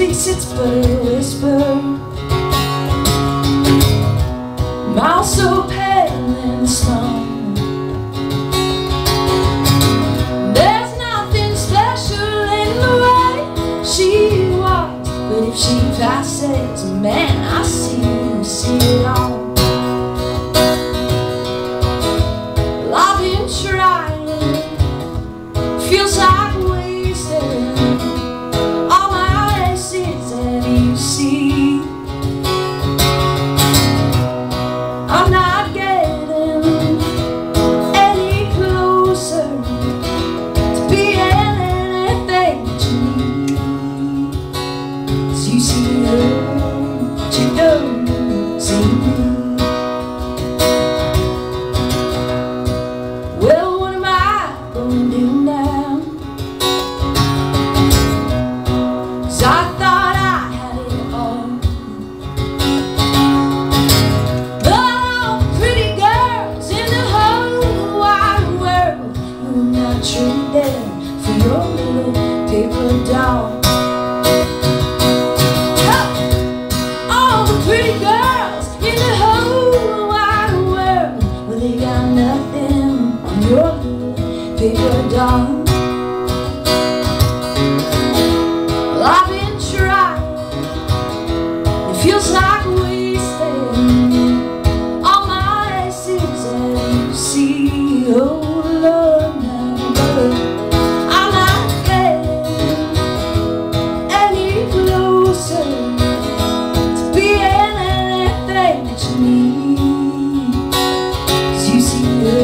speaks its bird whisper. Mouth so pale and stone. There's nothing special in the way she walks, but if she passes, man, I see you see it all. Well, I've been trying, feels like wasting all my essence, and you see I'm not getting any closer to being anything that you need. So you see her, you don't see me. Well, what am I going to do now? 'Cause I thought I had it all. The pretty girls in the whole wide world, you're not trading for your little paper doll. Pretty girls in the whole wide world, well, they got nothing on your little paper doll. Well, I've been trying, it feels like wasting all my essence, and you see, oh Lord, now, brother, I'm not getting any closer. You see